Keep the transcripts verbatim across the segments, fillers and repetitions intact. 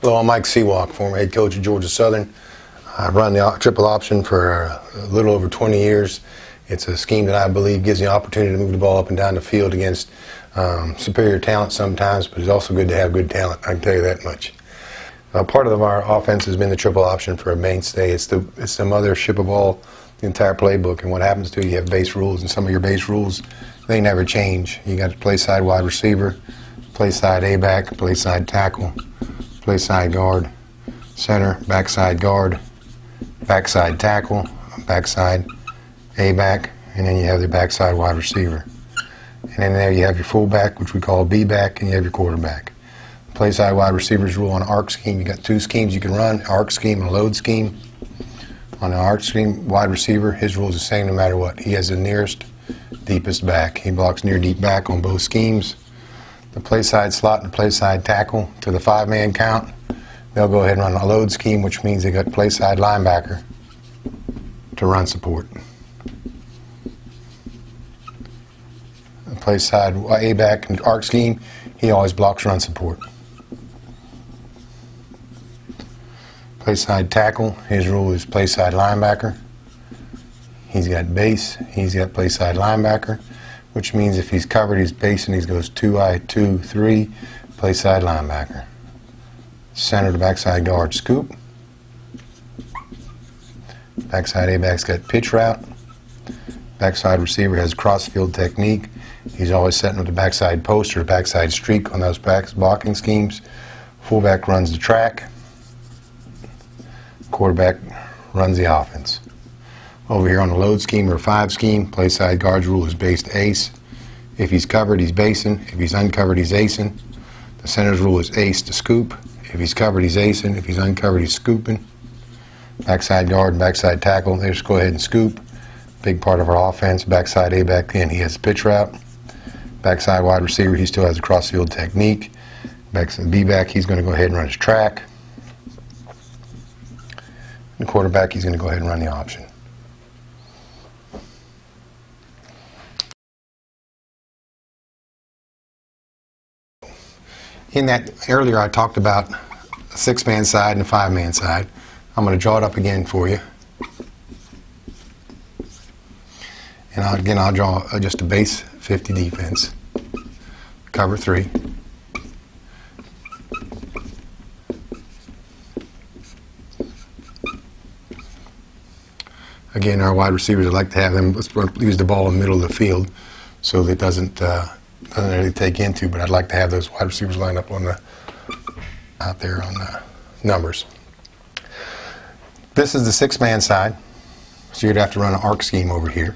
Hello, I'm Mike Sewak, former head coach of Georgia Southern. I've run the triple option for a little over twenty years. It's a scheme that I believe gives the opportunity to move the ball up and down the field against um, superior talent sometimes, but it's also good to have good talent, I can tell you that much. Uh, part of our offense has been the triple option for a mainstay. It's the, it's the mothership of all the entire playbook, and what happens to you, you have base rules, and some of your base rules, they never change. You got to play side wide receiver, play side A-back, play side tackle, play side guard, center, backside guard, backside tackle, backside A-back, and then you have the backside wide receiver. And then there you have your fullback, which we call B-back, and you have your quarterback. Play side wide receivers rule on arc scheme. You got two schemes you can run, arc scheme and load scheme. On the arc scheme, wide receiver, his rule is the same no matter what. He has the nearest, deepest back. He blocks near, deep back on both schemes. The play side slot and play side tackle to the five-man count, they'll go ahead and run a load scheme, which means they got play side linebacker to run support. The play side A-back and arc scheme, he always blocks run support. Play side tackle, his rule is play side linebacker. He's got base, he's got play side linebacker, which means if he's covered, he's base and he goes two I, two, three, play side linebacker. Center to backside guard scoop. Backside A-back's got pitch route. Backside receiver has cross-field technique. He's always setting with the backside post or backside streak on those back blocking schemes. Fullback runs the track. Quarterback runs the offense. Over here on the load scheme or five scheme, play side guard's rule is based ace. If he's covered, he's basing. If he's uncovered, he's acing. The center's rule is ace to scoop. If he's covered, he's acing. If he's uncovered, he's scooping. Backside guard and backside tackle, they just go ahead and scoop. Big part of our offense. Backside A-back, then he has a pitch route. Backside wide receiver, he still has a cross-field technique. Backside B-back, he's going to go ahead and run his track. The quarterback, he's going to go ahead and run the option. In that, earlier I talked about a six-man side and a five-man side. I'm going to draw it up again for you. And I'll, again, I'll draw just a base fifty defense, cover three. Again, our wide receivers, I like to have them use the ball in the middle of the field so that it doesn't, uh, doesn't really take into, but I'd like to have those wide receivers lined up on the, out there on the numbers. This is the six-man side, so you'd have to run an arc scheme over here.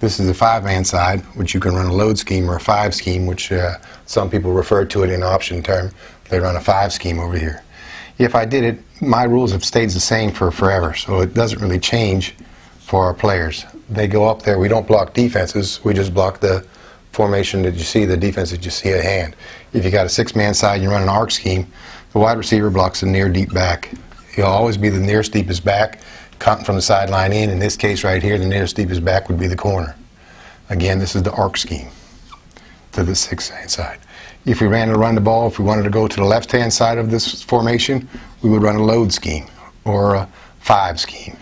This is the five-man side, which you can run a load scheme or a five scheme, which uh, some people refer to it in option term. They run a five scheme over here. If I did it, my rules have stayed the same for forever, so it doesn't really change for our players. They go up there, we don't block defenses, we just block the formation that you see, the defense that you see at hand. If you got a six-man side and you run an arc scheme, the wide receiver blocks the near deep back. He'll always be the nearest deepest back, cutting from the sideline in. In this case right here, the nearest deepest back would be the corner. Again, this is the arc scheme to the six-man side. If we ran to run the ball, if we wanted to go to the left-hand side of this formation, we would run a load scheme or a five scheme.